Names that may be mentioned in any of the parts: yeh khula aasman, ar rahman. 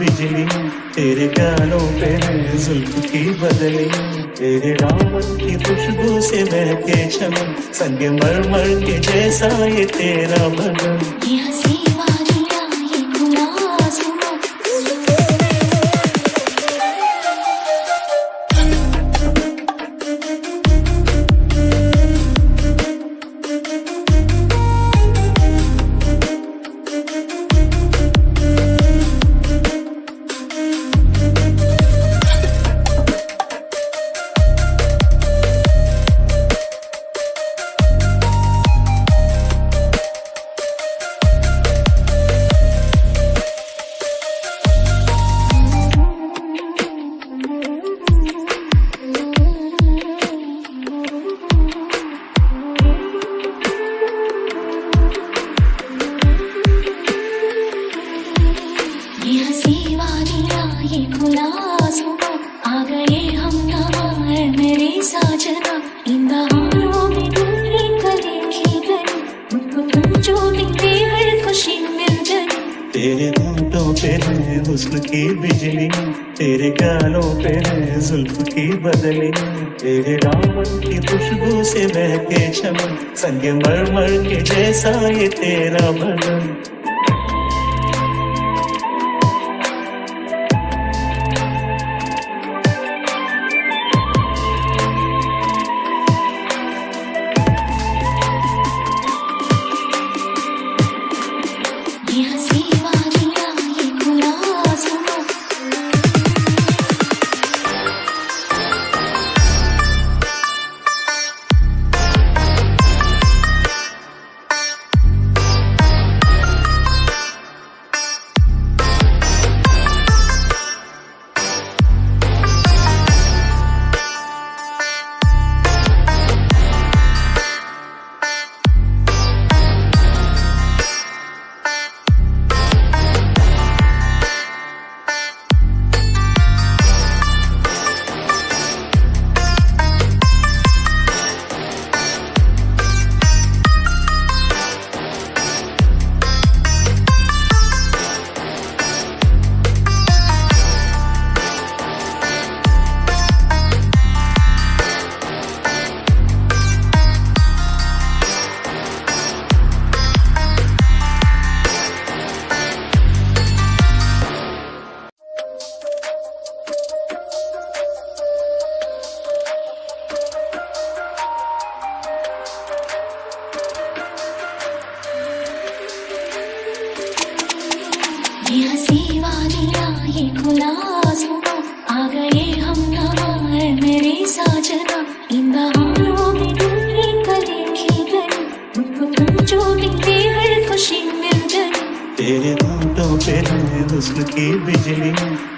बिजली तेरे गालों पे है जुल्फ की बदली, तेरे रावण की खुशबू से महके चमन, संग मरमर के जैसा ये तेरा बदन। ये खुला आसमान आ गए हम नवा है मेरे साजना, इन बहारों में गली गली की गली मुझको तुम जो दिखे हर खुशी मिल जाए। तेरे घूंटों पे है हुस्न की बिजली, तेरे गालों पे है जुल्फ की बदली, तेरे रावण की खुशबू से महके चमन, संग मरमर के जैसा ये तेरा बदन। यह सीवानिया ये खुला आसमान आ गए हम नवा है मेरे साजना, इन बहारों में गली गली की गली मुझको तुम जो दिखे हर खुशी मिल जाए। तेरे घूंटों पे है हुस्न की बिजली,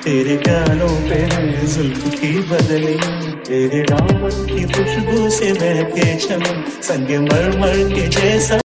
तेरे गालों पे है जुल्फ की बदली, तेरे रावण की खुशबू से महके चमन, संग मरमर के जैसा